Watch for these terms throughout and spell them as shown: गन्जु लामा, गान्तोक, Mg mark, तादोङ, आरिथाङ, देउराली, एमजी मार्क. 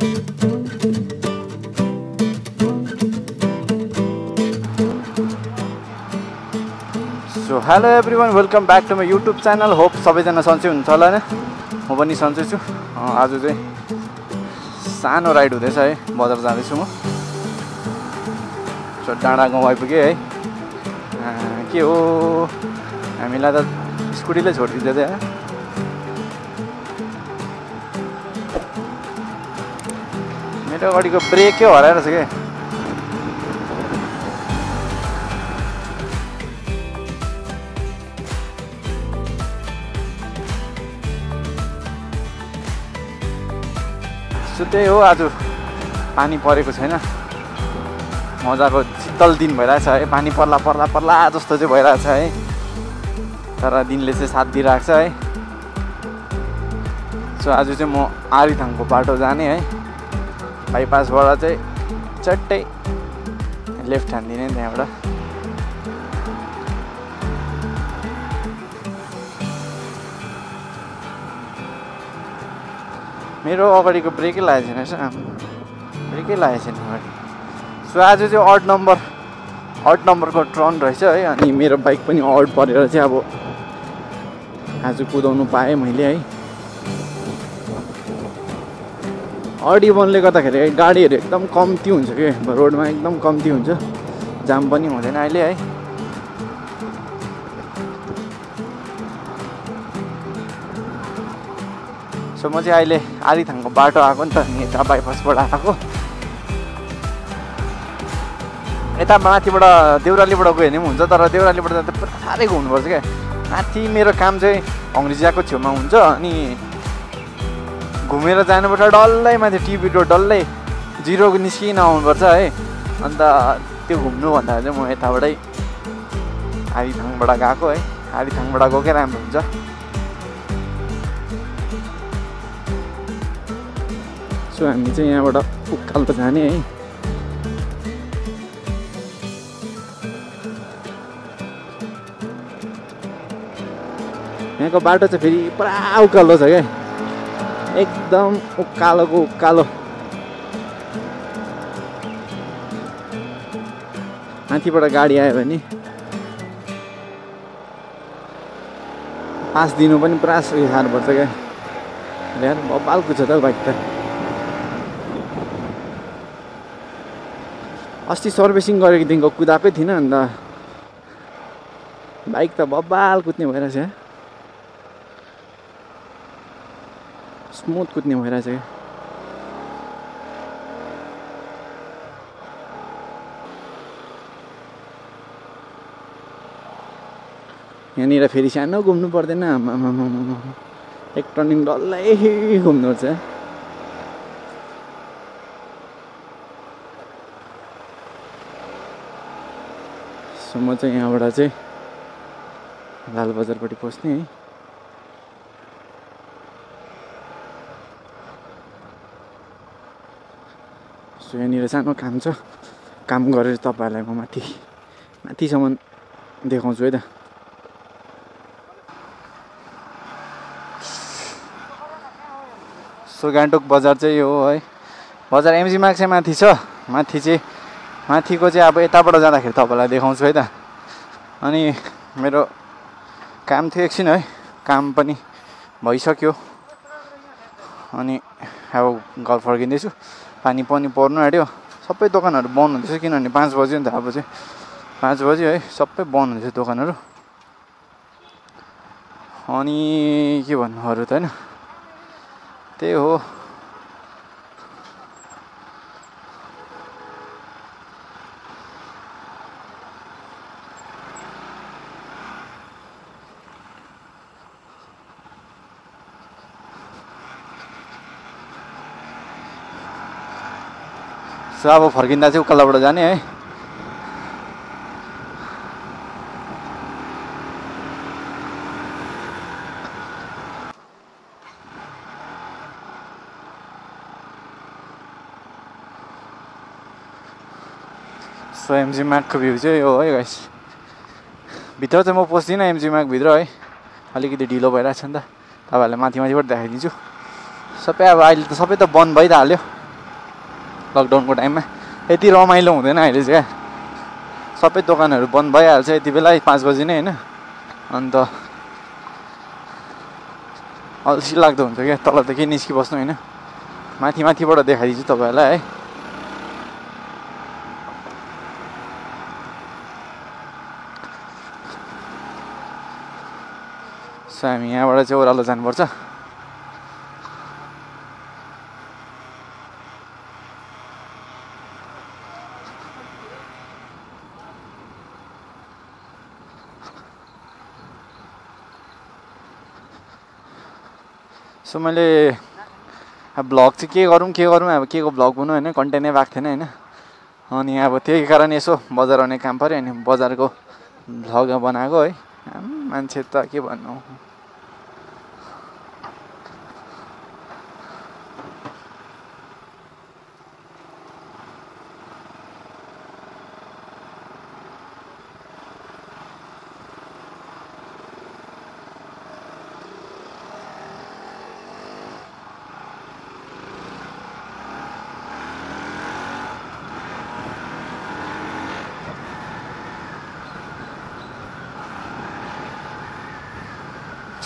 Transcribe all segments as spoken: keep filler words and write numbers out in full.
So, hello everyone, welcome back to my YouTube channel. Hope सबैजना सन्चै हुन्छ होला हैन. म पनि सन्चै छु. आज चाहिँ सानो राइड हुँदैछ है. बजार जाँदै छु म. सो डाँडा गाउँ आइपुगे है. के हो, हामीलाई त स्कुटीले छोडिदिन्छ है. मेरो गाडीको ब्रेकै हराएर छ के. त्यही हो, आज पानी परेको छैन. मजाको शीतल दिन भइरहेछ है. पानी पर्ला पर्ला पर्ला जस्तो चाहिँ भइरहेछ है, तर दिनले चाहिँ साथ दिइरहेको छ है. सो आज चाहिँ म आरिथाङको बाटो जाने है. बाइपासबाट चाहिँ चट्टै लेफ्ट हान्दिने, त्यहाँबाट मेरो अगाडिको ब्रेकै लागेको छैन रहेछ. आम ब्रेकै लागेको छैन अगाडि. सो आज चाहिँ अड नम्बर अड नम्बरको टर्न रहेछ है. अनि मेरो बाइक पनि अड परेर चाहिँ अब आज कुदाउनु पाएँ मैले है. अड इभनले गर्दाखेरि है गाडीहरू एकदम कम्ती हुन्छ कि रोडमा, एकदम कम्ती हुन्छ. जाम पनि हुँदैन अहिले है. सो म चाहिँ अहिले आरिथाङको बाटो आएको नि त, यता बाइपासबाट आएको. यता माथिबाट देउरालीबाट गयो भने पनि हुन्छ, तर देउरालीबाट जाँदा पुरा साह्रै घुम्नुपर्छ क्या. माथि मेरो काम चाहिँ हङ्ग्रिजाको छेउमा हुन्छ. अनि घुमेर जानुपर्छ डल्लै माथि टिभी रोड, डल्लै जिरो निस्किन आउनुपर्छ है. अन्त त्यो घुम्नु भन्दाखेरि चाहिँ म यताबाटै आरिथाङबाट गएको है. आरिथाङबाट गएकै राम्रो हुन्छ. सो हामी चाहिँ यहाँबाट उकालो त जाने है. यहाँको बाटो चाहिँ फेरि पुरा उकालो छ क्या, एकदम उकालोको उकालो. माथिबाट गाडी आयो भने पास दिनु पनि पुरा सुरु सार्नुपर्छ क्या. यार बबालको छ त बाइक त. अस्ति सर्भिसिङ गरेको दिनको कुदाएकै थिइनँ, अन्त बाइक त बब्बाल कुद्ने भइरहेछ. स्मुथ कुद्ने भइरहेछ. यहाँनिर फेरि सानो घुम्नु पर्दैन. आमामामामा एक टर्निङ डल्लै घुम्नुपर्छ. सो म चाहिँ यहाँबाट चाहिँ लाल बजारपट्टि पस्ने है. सो यहाँनिर सानो काम छ. काम गरेर तपाईँहरूलाई म माथि माथिसम्म देखाउँछु है त. सो गान्तोक बजार चाहिँ यो है. बजार एमजी मार्क चाहिँ माथि छ. माथि चाहिँ माथिको चाहिँ अब यताबाट जाँदाखेरि तपाईँलाई देखाउँछु है त. अनि मेरो काम थियो एकछिन है. काम पनि भइसक्यो. अनि अब घर फर्किँदैछु. पानी पनि पर्नु आँट्यो. सबै दोकानहरू बन्द हुँदैछ किनभने पाँच बज्यो नि त. अब चाहिँ पाँच बज्यो है. सबै बन्द हुँदैछ दोकानहरू. अनि के भन्नु अरू त होइन. त्यही हो. सो अब फर्किँदा चाहिँ उकालोबाट जाने है. सो एमजी मार्कको भ्यू चाहिँ यो है गाइस. भित्र चाहिँ म पस्दिनँ एमजी मार्कभित्र है. अलिकति ढिलो भइरहेको छ नि त. तपाईँहरूलाई माथि माथिबाट देखाइदिन्छु सबै. अब अहिले त सबै त बन्द भइहाल्यो. लकडाउन को टाइम में यति रमाइलो हुँदैन अहिले चाहिँ। सबै दोकानहरु बन्द भइहाल्छ यति बेला पाँच बजे नै हैन। अन्त अल्छी लाग्दो हुन्छ के तल त के निस्कि बस्नु हैन। माथि माथिबाट देखाइदिन्छु तपाईहरुलाई है। हामी यहाँबाट चाहिँ ओह्रालो जानुपर्छ। सो मैले ब्लग चाहिँ के गरौँ के गरौँ अब के को ब्लग हुनु हैन कन्टेन्टै भएको थिएन हैन। अनि अब त्यही कारण यसो बजार आउने काम पर्यो अनि बजारको भ्लग बनाएको है। मान्छे त के भन्नु।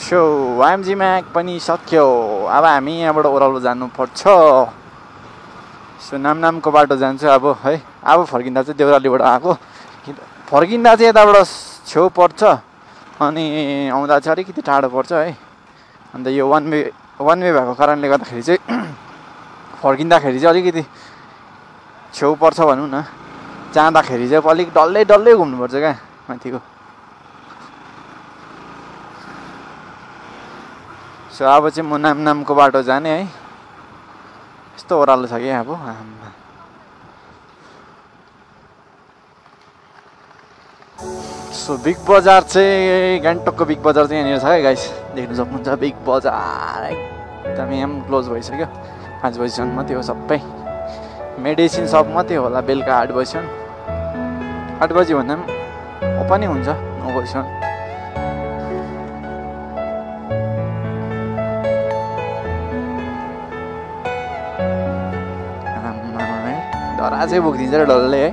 सो एमजी मार्क पनि सक्यो। अब हामी यहाँबाट ओह्रालो जानुपर्छ। सो नाम नामको बाटो जान्छ अब है। अब फर्किँदा चाहिँ देउरालीबाट आएको फर्किँदा चाहिँ यताबाट छेउ पर्छ अनि आउँदा चाहिँ अलिकति टाढो पर्छ है। अन्त यो वान वे वान वे भएको कारणले गर्दाखेरि चाहिँ फर्किँदाखेरि चाहिँ अलिकति छेउ पर्छ भनौँ न। जाँदाखेरि चाहिँ अलिक डल्लै डल्लै घुम्नुपर्छ क्या माथिको। सो अब चाहिँ म नाम नाम को बाटो जाने है। यस्तो ओह्रालो छ कि अब आम्मा। सो बिग बजार चाहिँ गान्तोक को बिग बजार चाहिँ यहाँनिर छ है गाइस देख्न सक्नुहुन्छ। बिग बजार एकदमै एम क्लोज भइसक्यो। पाँच बजीसम्म मात्रै हो सबै। मेडिसिन सब मात्रै होला बेलुका आठ बजीसम्म। आठ बजी भन्दा पनि ओपन नै हुन्छ नौ बजीसम्म। डरा चाहिँ बोक्दिन्छ डल्लै है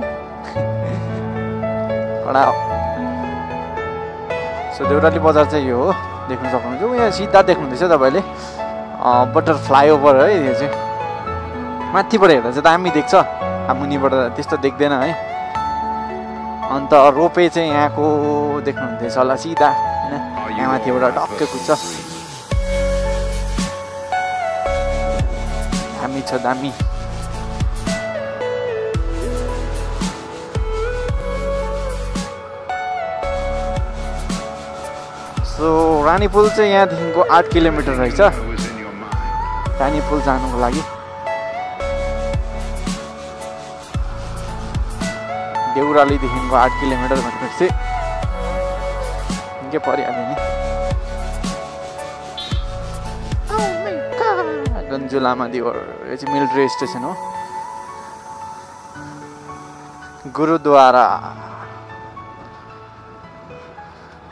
कडा। सो देउराली बजार चाहिँ यो हो देख्न सक्नुहुन्छ। यहाँ सिधा देख्नुहुँदैछ तपाईँले बटर फ्लाइओभर है। यो चाहिँ माथिबाट हेर्दा चाहिँ दामी देख्छ अब मुनिबाट त्यस्तो देख्दैन है। अन्त रोपे चाहिँ यहाँको देख्नुहुँदैछ होला सिधा होइन। यहाँ माथिबाट टक्कै कुद्छ। दामी छ दामी। सो रानी पुल चाहिँ यहाँदेखिको आठ किलोमिटर रहेछ रानी पुल जानुको लागि। देउरालीदेखिको आठ किलोमिटर भनेपछि के परिहाल्यो नि। गन्जु लामा दिवर यो चाहिँ मिलिट्री स्टेसन हो। गुरुद्वारा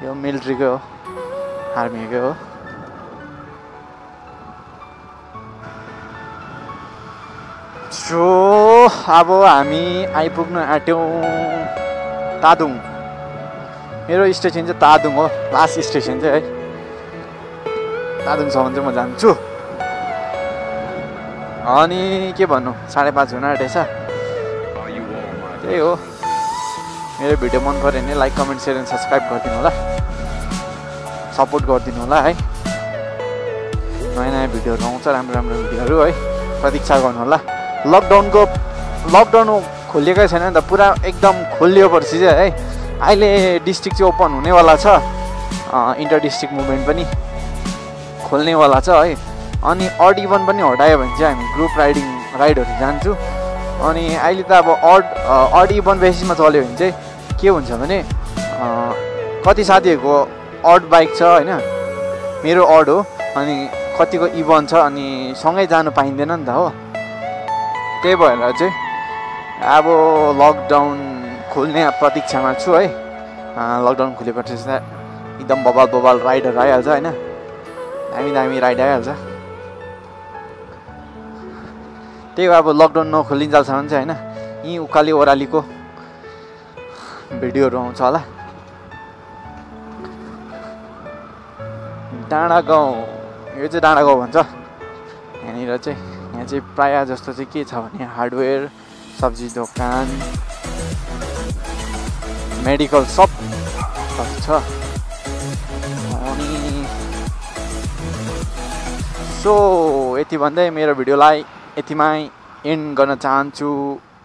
यो मिलिट्रीको हो आर्मीको हो। सो अब हामी आइपुग्न आँट्यौँ तादोङ। मेरो स्टेसन चाहिँ तादोङ हो लास्ट स्टेसन चाहिँ है। तादोङसम्म चाहिँ म जान्छु। अनि के भन्नु साढे पाँच हुन आँटेछ त्यही हो। मेरो भिडियो मन पऱ्यो भने like comment share and subscribe गरिदिनु होला सपोर्ट गरिदिनु होला है। नयाँ नयाँ भिडियोहरू आउँछ राम्रो राम्रो भिडियोहरू है प्रतीक्षा गर्नु होला। लकडाउनको लकडाउन खोलिएकै छैन नि त पुरा एकदम खोलिएपछि चाहिँ है। अहिले डिस्ट्रिक्ट चाहिँ ओपन हुनेवाला छ इन्टर डिस्ट्रिक्ट मुभमेन्ट पनि खोल्नेवाला छ है। अनि अड इभन पनि हटायो भने चाहिँ हामी ग्रुप राइडिङ राइडहरू जान्छु। अनि अहिले त अब अड अड इभन बेसिसमा चल्यो भने चाहिँ के हुन्छ भने कति साथीहरूको अड बाइक छ हैन मेरो अड हो अनि कतिको इभन छ अनि सँगै जानु पाइँदैन नि त हो। त्यही भएर चाहिँ अब लकडाउन खोल्ने प्रतीक्षामा छु है। लकडाउन खोलेपछि चाहिँ एकदम बबाल बबाल राइडहरू आइहाल्छ हैन। दामी दामी राइड आइहाल्छ। त्यही हो अब लकडाउन नखोलिन्जेलसम्म चाहिँ हैन यी उकाली ओरालीको भिडियोहरु आउँछ होला। डाँडा गाउँ, यो चाहिँ डाँडा गाउँ भन्छ। यहाँनिर चाहिँ यहाँ चाहिँ प्रायः जस्तो चाहिँ के छ भने हार्डवेयर, सब्जी दोकान, मेडिकल सप सब छ। अनि सो यति भन्दै मेरो भिडियोलाई यतिमै एन्ड गर्न चाहन्छु।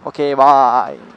Okay by.